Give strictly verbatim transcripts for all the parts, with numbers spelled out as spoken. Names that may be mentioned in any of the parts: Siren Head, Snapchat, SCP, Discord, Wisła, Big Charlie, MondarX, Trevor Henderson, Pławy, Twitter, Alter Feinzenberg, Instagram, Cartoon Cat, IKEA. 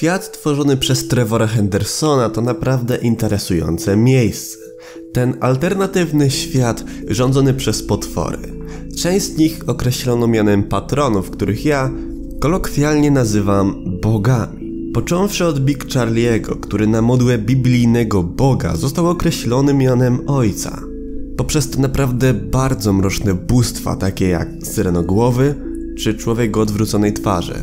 Świat tworzony przez Trevora Hendersona to naprawdę interesujące miejsce. Ten alternatywny świat rządzony przez potwory. Część z nich określono mianem patronów, których ja kolokwialnie nazywam bogami. Począwszy od Big Charlie'ego, który na modłę biblijnego boga został określony mianem ojca. Poprzez te naprawdę bardzo mroczne bóstwa, takie jak syrenogłowy czy człowiek o odwróconej twarzy.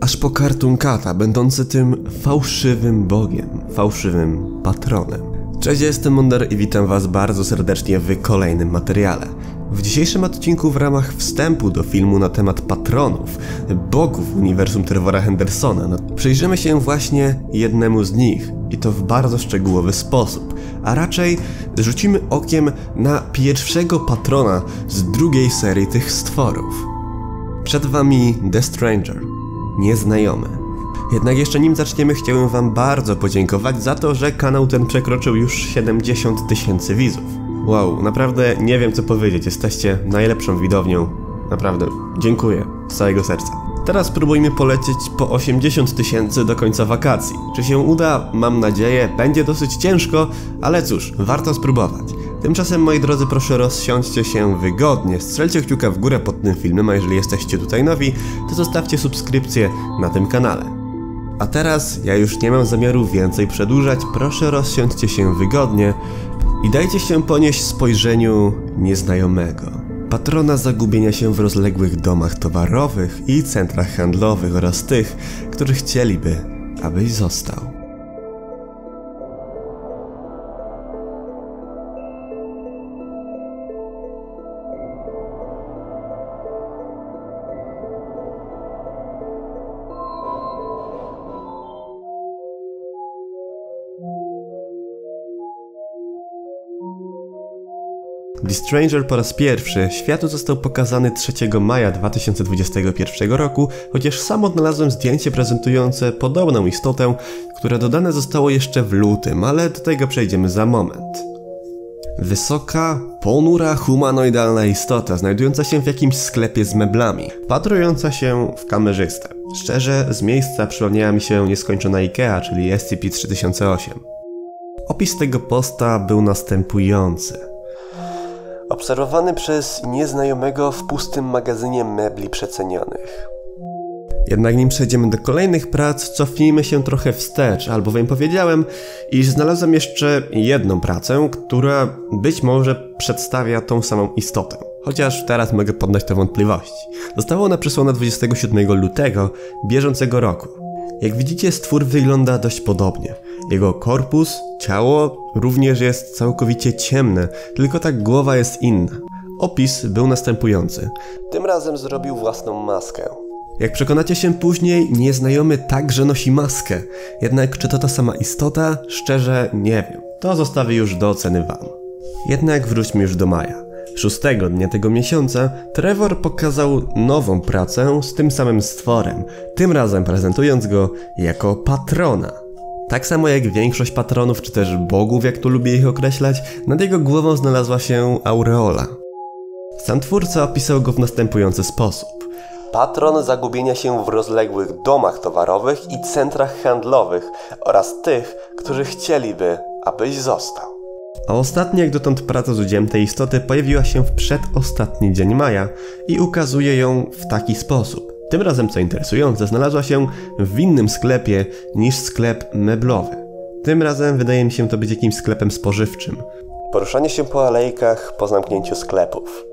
Aż po Cartoon Cata, będący tym fałszywym bogiem, fałszywym patronem. Cześć, ja jestem Mondar i witam was bardzo serdecznie w kolejnym materiale. W dzisiejszym odcinku w ramach wstępu do filmu na temat patronów, bogów uniwersum Trevora Hendersona, no, przyjrzymy się właśnie jednemu z nich i to w bardzo szczegółowy sposób, a raczej rzucimy okiem na pierwszego patrona z drugiej serii tych stworów. Przed wami The Stranger. Nieznajomy. Jednak jeszcze nim zaczniemy, chciałem wam bardzo podziękować za to, że kanał ten przekroczył już siedemdziesiąt tysięcy widzów. Wow, naprawdę nie wiem co powiedzieć, jesteście najlepszą widownią. Naprawdę, dziękuję z całego serca. Teraz spróbujmy polecieć po osiemdziesiąt tysięcy do końca wakacji. Czy się uda? Mam nadzieję. Będzie dosyć ciężko, ale cóż, warto spróbować. Tymczasem, moi drodzy, proszę rozsiądźcie się wygodnie, strzelcie kciuka w górę pod tym filmem, a jeżeli jesteście tutaj nowi, to zostawcie subskrypcję na tym kanale. A teraz, ja już nie mam zamiaru więcej przedłużać, proszę rozsiądźcie się wygodnie i dajcie się ponieść spojrzeniu nieznajomego. Patrona zagubienia się w rozległych domach towarowych i centrach handlowych oraz tych, którzy chcieliby, abyś został. The Stranger po raz pierwszy światu został pokazany trzeciego maja dwa tysiące dwudziestego pierwszego roku, chociaż sam odnalazłem zdjęcie prezentujące podobną istotę, które dodane zostało jeszcze w lutym, ale do tego przejdziemy za moment. Wysoka, ponura, humanoidalna istota znajdująca się w jakimś sklepie z meblami, wpatrująca się w kamerzystę. Szczerze, z miejsca przypomniała mi się nieskończona IKEA, czyli S C P trzy tysiące osiem. Opis tego posta był następujący. Obserwowany przez nieznajomego w pustym magazynie mebli przecenionych. Jednak nim przejdziemy do kolejnych prac, cofnijmy się trochę wstecz, albowiem powiedziałem, iż znalazłem jeszcze jedną pracę, która być może przedstawia tą samą istotę. Chociaż teraz mogę poddać to wątpliwości. Została ona przysłana dwudziestego siódmego lutego bieżącego roku. Jak widzicie, stwór wygląda dość podobnie. Jego korpus, ciało również jest całkowicie ciemne, tylko ta głowa jest inna. Opis był następujący. Tym razem zrobił własną maskę. Jak przekonacie się później, nieznajomy także nosi maskę. Jednak czy to ta sama istota? Szczerze nie wiem. To zostawię już do oceny wam. Jednak wróćmy już do maja. Szóstego dnia tego miesiąca Trevor pokazał nową pracę z tym samym stworem, tym razem prezentując go jako patrona. Tak samo jak większość patronów, czy też bogów, jak tu lubię ich określać, nad jego głową znalazła się aureola. Sam twórca opisał go w następujący sposób. Patron zagubienia się w rozległych domach towarowych i centrach handlowych oraz tych, którzy chcieliby, abyś został. A ostatnia jak dotąd praca z udziałem tej istoty pojawiła się w przedostatni dzień maja i ukazuje ją w taki sposób. Tym razem, co interesujące, znalazła się w innym sklepie niż sklep meblowy. Tym razem wydaje mi się to być jakimś sklepem spożywczym. Poruszanie się po alejkach po zamknięciu sklepów.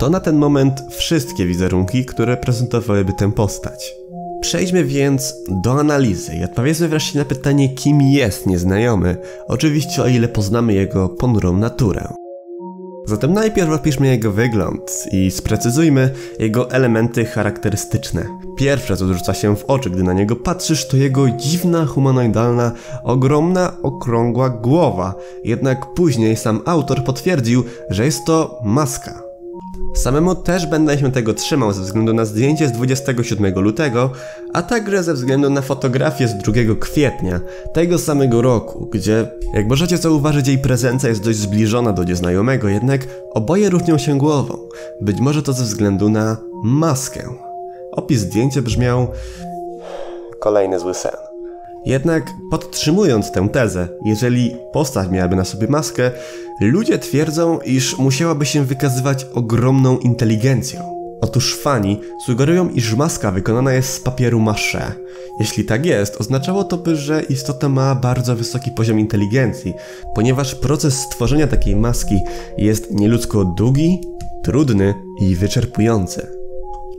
To na ten moment wszystkie wizerunki, które prezentowałyby tę postać. Przejdźmy więc do analizy i odpowiedzmy wreszcie na pytanie, kim jest nieznajomy, oczywiście o ile poznamy jego ponurą naturę. Zatem najpierw opiszmy jego wygląd i sprecyzujmy jego elementy charakterystyczne. Pierwsze, co rzuca się w oczy, gdy na niego patrzysz, to jego dziwna, humanoidalna, ogromna, okrągła głowa. Jednak później sam autor potwierdził, że jest to maska. Samemu też będę się tego trzymał ze względu na zdjęcie z dwudziestego siódmego lutego, a także ze względu na fotografię z drugiego kwietnia tego samego roku, gdzie, jak możecie zauważyć, jej prezencja jest dość zbliżona do nieznajomego, jednak oboje różnią się głową. Być może to ze względu na maskę. Opis zdjęcia brzmiał... Kolejny zły sen. Jednak podtrzymując tę tezę, jeżeli postać miałaby na sobie maskę, ludzie twierdzą, iż musiałaby się wykazywać ogromną inteligencją. Otóż fani sugerują, iż maska wykonana jest z papieru maché. Jeśli tak jest, oznaczało to by, że istota ma bardzo wysoki poziom inteligencji, ponieważ proces stworzenia takiej maski jest nieludzko długi, trudny i wyczerpujący.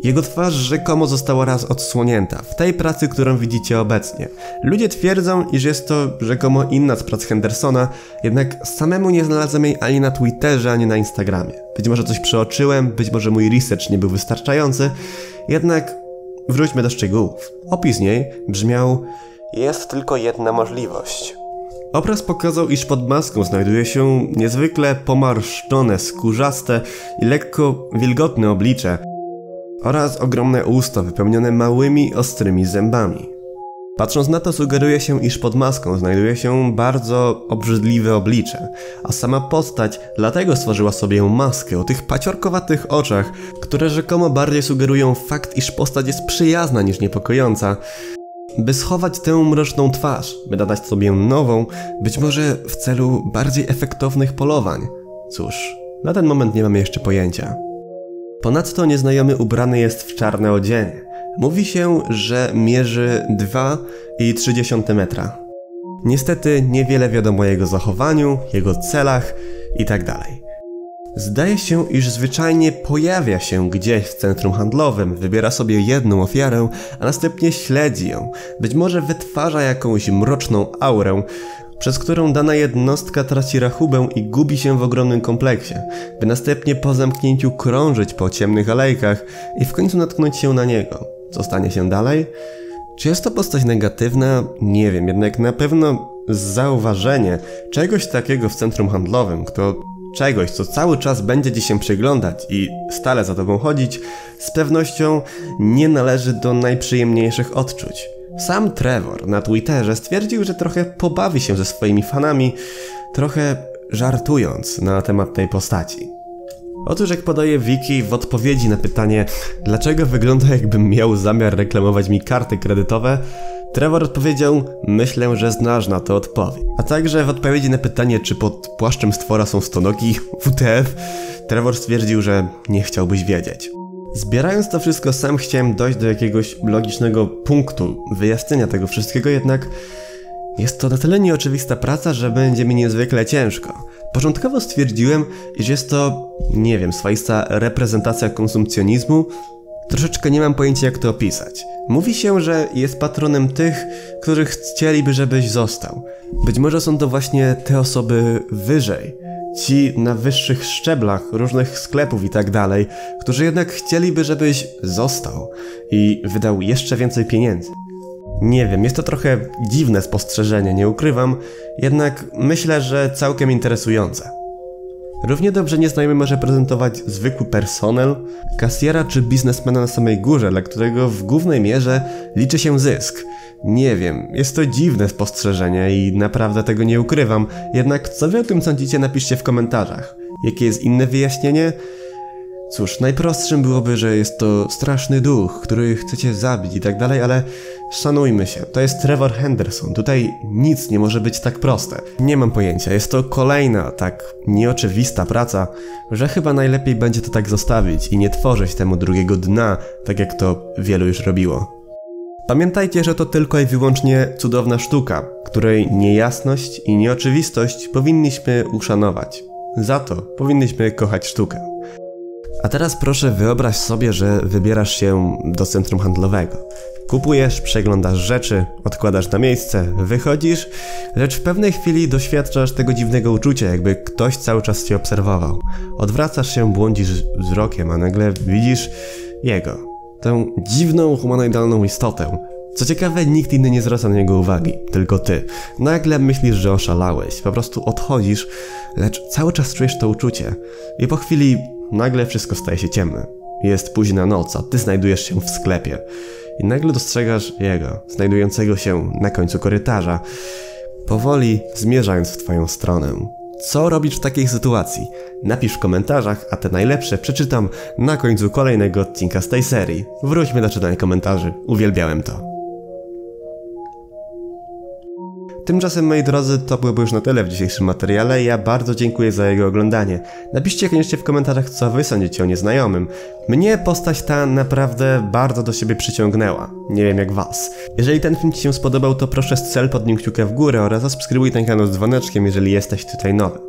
Jego twarz rzekomo została raz odsłonięta, w tej pracy, którą widzicie obecnie. Ludzie twierdzą, iż jest to rzekomo inna z prac Hendersona, jednak samemu nie znalazłem jej ani na Twitterze, ani na Instagramie. Być może coś przeoczyłem, być może mój research nie był wystarczający, jednak wróćmy do szczegółów. Opis niej brzmiał: jest tylko jedna możliwość. Obraz pokazał, iż pod maską znajduje się niezwykle pomarszczone, skórzaste i lekko wilgotne oblicze, oraz ogromne usta wypełnione małymi, ostrymi zębami. Patrząc na to, sugeruje się, iż pod maską znajduje się bardzo obrzydliwe oblicze, a sama postać dlatego stworzyła sobie maskę o tych paciorkowatych oczach, które rzekomo bardziej sugerują fakt, iż postać jest przyjazna niż niepokojąca, by schować tę mroczną twarz, by dodać sobie nową, być może w celu bardziej efektownych polowań. Cóż, na ten moment nie mamy jeszcze pojęcia. Ponadto nieznajomy ubrany jest w czarne odzienie. Mówi się, że mierzy dwa i trzy dziesiąte metra. Niestety niewiele wiadomo o jego zachowaniu, jego celach itd. Zdaje się, iż zwyczajnie pojawia się gdzieś w centrum handlowym, wybiera sobie jedną ofiarę, a następnie śledzi ją. Być może wytwarza jakąś mroczną aurę, przez którą dana jednostka traci rachubę i gubi się w ogromnym kompleksie, by następnie po zamknięciu krążyć po ciemnych alejkach i w końcu natknąć się na niego. Co stanie się dalej? Czy jest to postać negatywna? Nie wiem, jednak na pewno zauważenie czegoś takiego w centrum handlowym, kto czegoś, co cały czas będzie ci się przyglądać i stale za tobą chodzić, z pewnością nie należy do najprzyjemniejszych odczuć. Sam Trevor na Twitterze stwierdził, że trochę pobawi się ze swoimi fanami, trochę żartując na temat tej postaci. Otóż jak podaje Wiki w odpowiedzi na pytanie, dlaczego wygląda jakbym miał zamiar reklamować mi karty kredytowe, Trevor odpowiedział: myślę, że znasz na to odpowiedź. A także w odpowiedzi na pytanie, czy pod płaszczem stwora są stonogi, W T F, Trevor stwierdził, że nie chciałbyś wiedzieć. Zbierając to wszystko, sam chciałem dojść do jakiegoś logicznego punktu wyjaśnienia tego wszystkiego, jednak jest to na tyle nieoczywista praca, że będzie mi niezwykle ciężko. Początkowo stwierdziłem, iż jest to, nie wiem, swoista reprezentacja konsumpcjonizmu. Troszeczkę nie mam pojęcia, jak to opisać. Mówi się, że jest patronem tych, których chcieliby, żebyś został. Być może są to właśnie te osoby wyżej. Ci na wyższych szczeblach różnych sklepów i tak dalej, którzy jednak chcieliby, żebyś został i wydał jeszcze więcej pieniędzy. Nie wiem, jest to trochę dziwne spostrzeżenie, nie ukrywam, jednak myślę, że całkiem interesujące. Równie dobrze nieznajomy może prezentować zwykły personel, kasjera czy biznesmena na samej górze, dla którego w głównej mierze liczy się zysk. Nie wiem, jest to dziwne spostrzeżenie i naprawdę tego nie ukrywam, jednak co wy o tym sądzicie, napiszcie w komentarzach. Jakie jest inne wyjaśnienie? Cóż, najprostszym byłoby, że jest to straszny duch, który chcecie zabić i tak dalej, ale szanujmy się, to jest Trevor Henderson, tutaj nic nie może być tak proste. Nie mam pojęcia, jest to kolejna tak nieoczywista praca, że chyba najlepiej będzie to tak zostawić i nie tworzyć temu drugiego dna, tak jak to wielu już robiło. Pamiętajcie, że to tylko i wyłącznie cudowna sztuka, której niejasność i nieoczywistość powinniśmy uszanować. Za to powinniśmy kochać sztukę. A teraz proszę wyobraź sobie, że wybierasz się do centrum handlowego. Kupujesz, przeglądasz rzeczy, odkładasz na miejsce, wychodzisz, lecz w pewnej chwili doświadczasz tego dziwnego uczucia, jakby ktoś cały czas cię obserwował. Odwracasz się, błądzisz wzrokiem, a nagle widzisz jego. Tę dziwną, humanoidalną istotę. Co ciekawe, nikt inny nie zwraca na niego uwagi, tylko ty. Nagle myślisz, że oszalałeś, po prostu odchodzisz, lecz cały czas czujesz to uczucie. I po chwili nagle wszystko staje się ciemne. Jest późna noc, a ty znajdujesz się w sklepie. I nagle dostrzegasz jego, znajdującego się na końcu korytarza, powoli zmierzając w twoją stronę. Co robisz w takiej sytuacji? Napisz w komentarzach, a te najlepsze przeczytam na końcu kolejnego odcinka z tej serii. Wróćmy do czytania komentarzy, uwielbiałem to. Tymczasem, moi drodzy, to byłoby już na tyle w dzisiejszym materiale. Ja bardzo dziękuję za jego oglądanie. Napiszcie koniecznie w komentarzach, co wy sądzicie o Nieznajomym. Mnie postać ta naprawdę bardzo do siebie przyciągnęła. Nie wiem jak was. Jeżeli ten film ci się spodobał, to proszę strzel pod nim kciuka w górę oraz zasubskrybuj ten kanał z dzwoneczkiem, jeżeli jesteś tutaj nowy.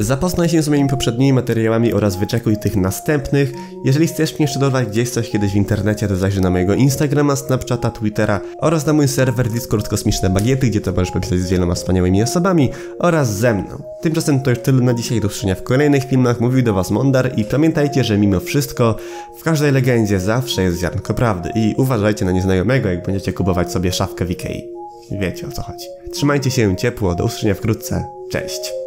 Zapoznaj się z moimi poprzednimi materiałami oraz wyczekuj tych następnych. Jeżeli chcesz mnie jeszcze dorwać gdzieś coś kiedyś w internecie, to zajrzyj na mojego Instagrama, Snapchata, Twittera oraz na mój serwer Discord Kosmiczne Bagiety, gdzie to możesz popisać z wieloma wspaniałymi osobami oraz ze mną. Tymczasem to już tyle na dzisiaj, do usłyszenia w kolejnych filmach, mówił do was Mondar i pamiętajcie, że mimo wszystko w każdej legendzie zawsze jest ziarnko prawdy i uważajcie na Nieznajomego, jak będziecie kupować sobie szafkę w Ikei. Wiecie o co chodzi. Trzymajcie się ciepło, do usłyszenia wkrótce, cześć!